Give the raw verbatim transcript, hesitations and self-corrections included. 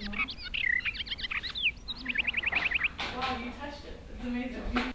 Wow, you touched it. It's amazing.